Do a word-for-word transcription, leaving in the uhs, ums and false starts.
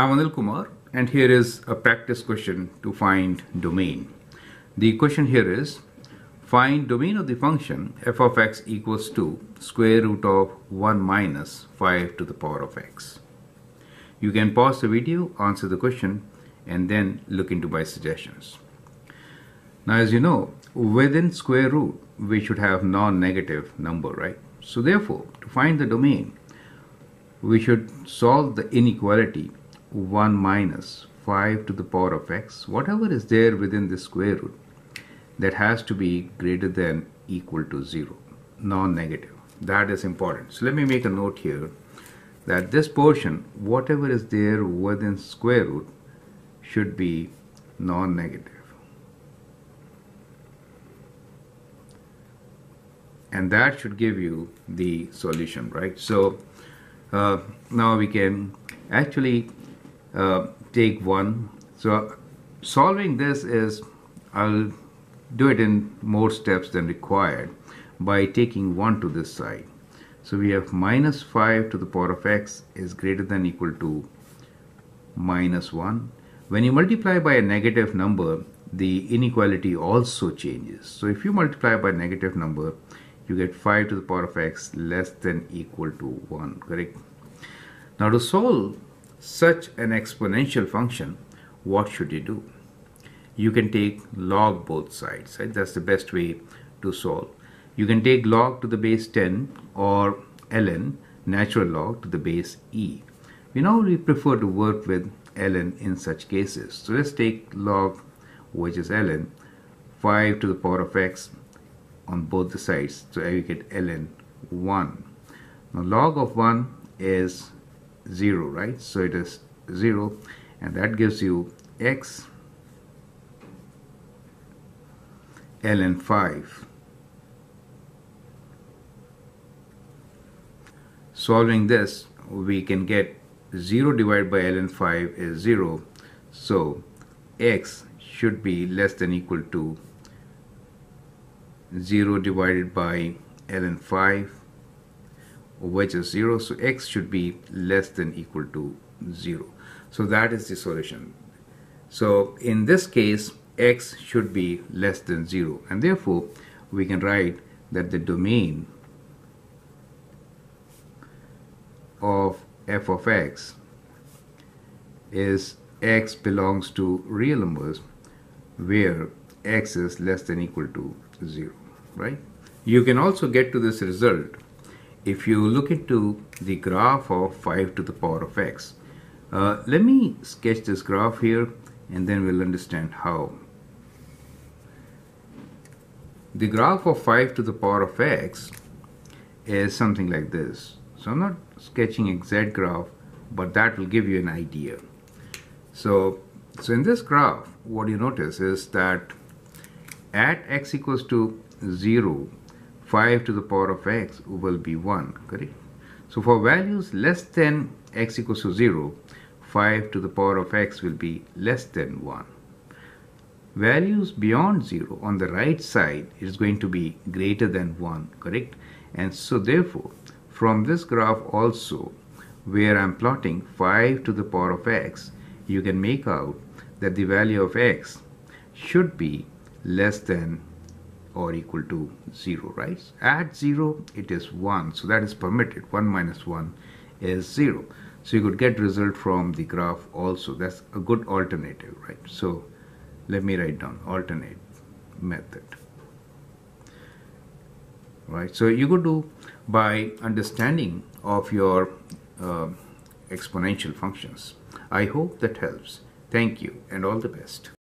I'm Anil Kumar, and here is a practice question to find domain. The question here is, find domain of the function f of x equals to square root of one minus five to the power of x. You can pause the video, answer the question, and then look into my suggestions. Now, as you know, within square root, we should have non-negative number, right? So therefore, to find the domain, we should solve the inequality one minus five to the power of x, whatever is there within the square root, that has to be greater than equal to zero, non-negative. That is important. So let me make a note here that this portion, whatever is there within square root, should be non-negative. And that should give you the solution, right? So uh, now we can actually Uh, take one. So solving this is, I'll do it in more steps than required by taking one to this side. So we have minus five to the power of x is greater than equal to minus one. When you multiply by a negative number, the inequality also changes. So if you multiply by a negative number, you get five to the power of x less than equal to one, correct? Now to solve such an exponential function, what should you do? You can take log both sides, right? That's the best way to solve. You can take log to the base ten or ln, natural log to the base e. We normally prefer to work with ln in such cases. So let's take log, which is ln, five to the power of x on both the sides. So you get ln one. Now log of one is zero, right? So it is zero, and that gives you x ln five. Solving this, we can get zero divided by ln five is zero, so x should be less than equal to zero divided by ln five, which is zero, so x should be less than equal to zero. So that is the solution. So in this case, x should be less than zero, and therefore we can write that the domain of f of x is x belongs to real numbers where x is less than equal to zero, right? You can also get to this result if you look into the graph of five to the power of x. Uh, let me sketch this graph here, and then we'll understand how. The graph of five to the power of x is something like this. So I'm not sketching exact graph, but that will give you an idea. So, so in this graph, what you notice is that at x equals to zero, five to the power of x will be one, correct? So for values less than x equals to zero, five to the power of x will be less than one. Values beyond zero on the right side is going to be greater than one, correct? And so therefore, from this graph also, where I'm plotting five to the power of x, you can make out that the value of x should be less than or equal to zero, right? At zero, it is one, so that is permitted. one minus one is zero. So you could get result from the graph also. That's a good alternative, right? So let me write down alternate method, right? So you could do by understanding of your uh, exponential functions. I hope that helps. Thank you, and all the best.